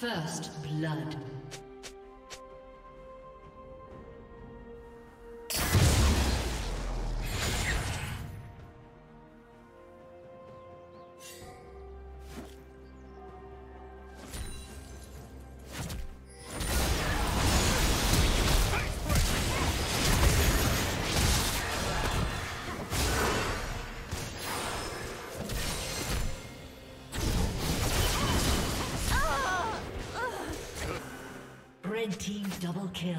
First blood. Red team double kill.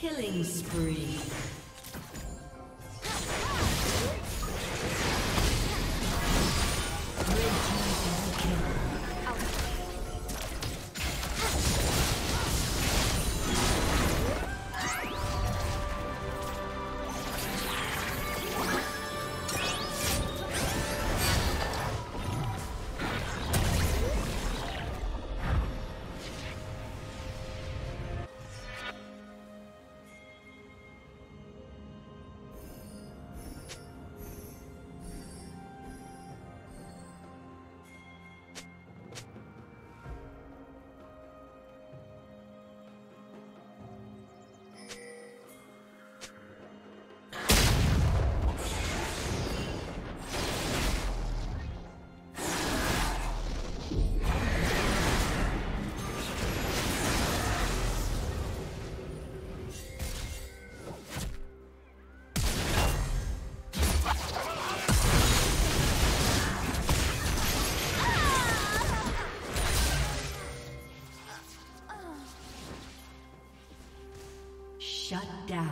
Killing spree. Shut down.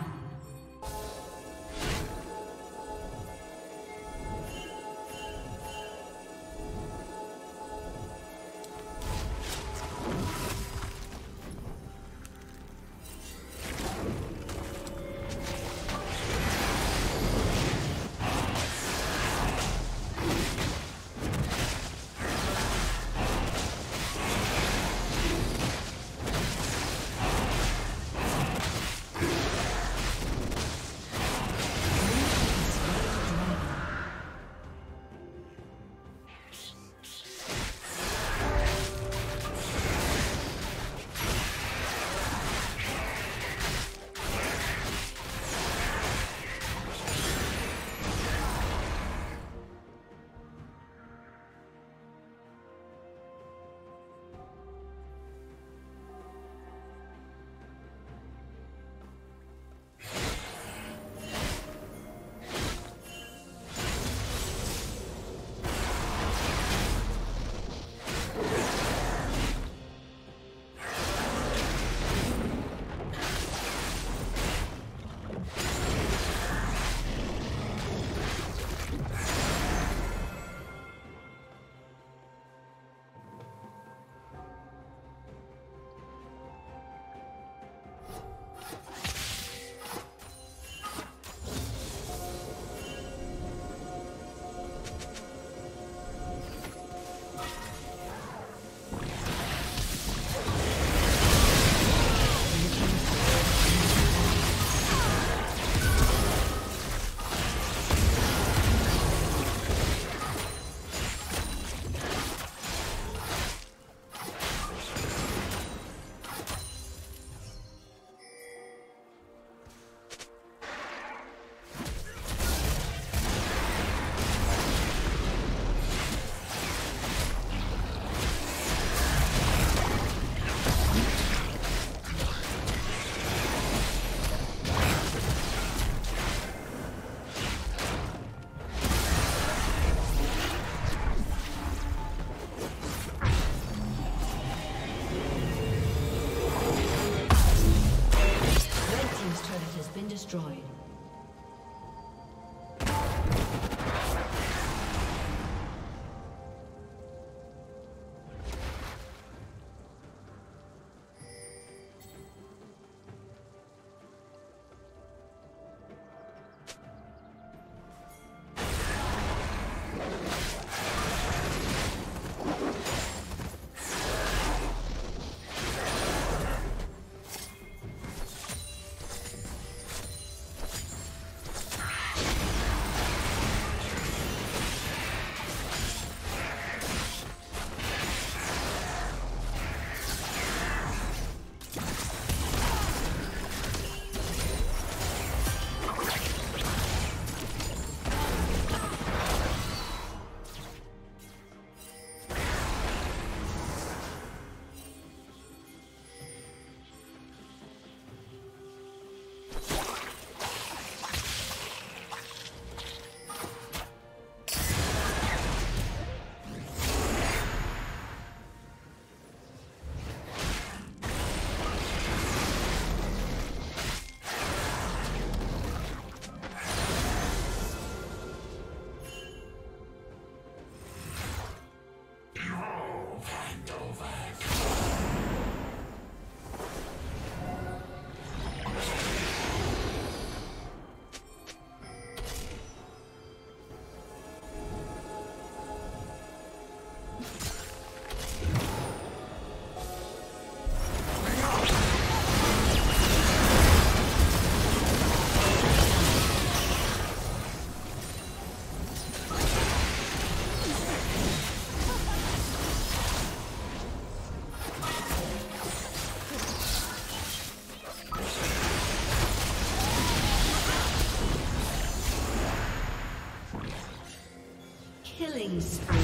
destroyed. Killing spree.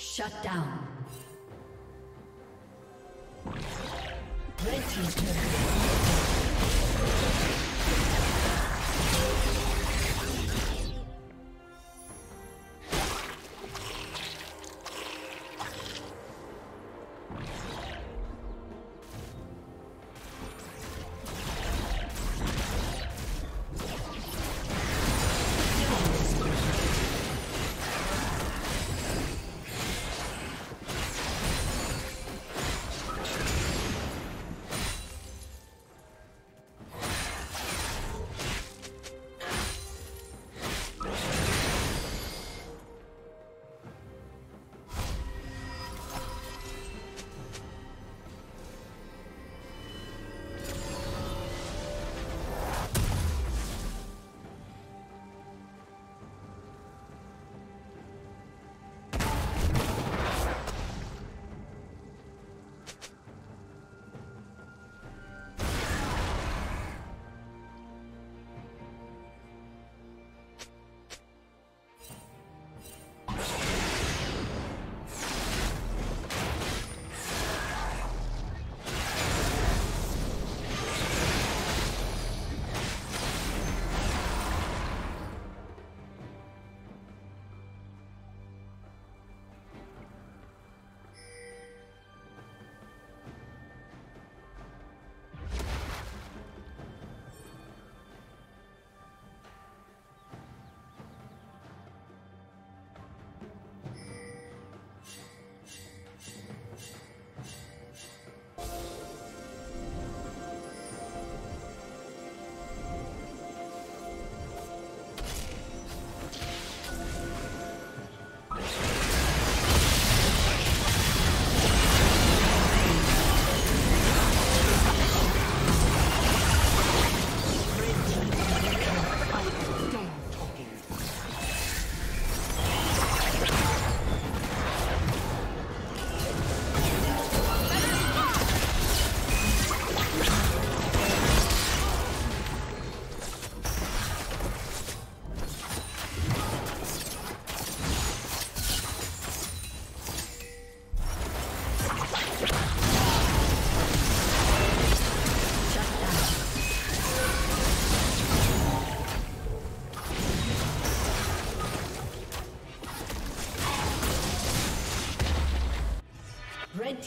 Shut down. Red team's turret has been Red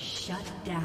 Shut down.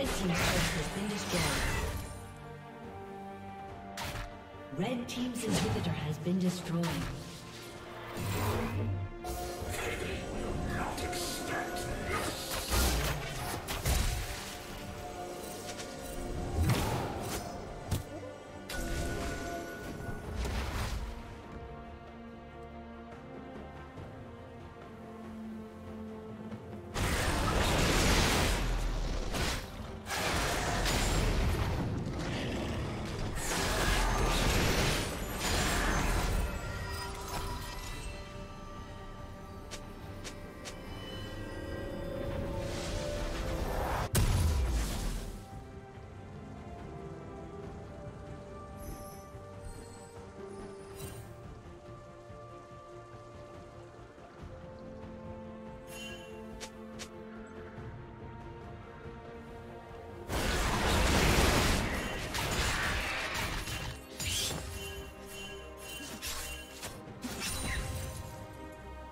Red team's turret has been destroyed. Red team's inhibitor has been destroyed. They will not expect this.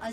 A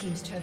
Team's turret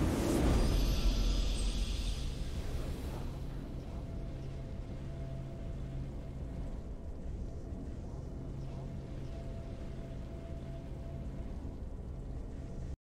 disconnected.